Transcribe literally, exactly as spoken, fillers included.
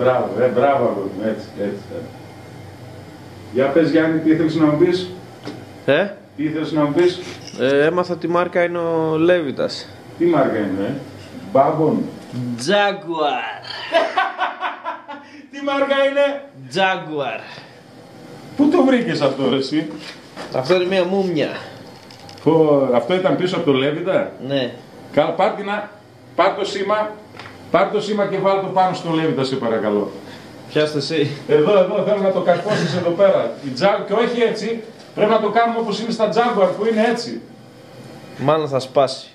μπράβο, ε, μπράβο αγόρι μου, έτσι, έτσι. Ε. Για πες Γιάννη, τι ήθελες να μου πεις? Ε? Τι ήθελες να μου πεις? Ε, έμαθα τη μάρκα είναι ο Λέβιτας. Τι μάρκα είναι, ε? Μπάμπον. Jaguar. Τι μάρκα είναι? Jaguar. Πού το βρήκες αυτό εσύ? Αυτό είναι μια μούμια. Φω, αυτό ήταν πίσω από το Λέβιτα? Ναι. Κα, πάρ, την, πάρ το σήμα, πάρ το σήμα και βάλ' το πάνω στο Λέβιτα σε παρακαλώ. Πιάστε εσύ. Εδώ, εδώ θέλω να το καρφώσεις εδώ πέρα. Η Jaguar, και όχι έτσι, πρέπει να το κάνουμε όπως είναι στα Jaguar που είναι έτσι. Μάλλον θα σπάσει.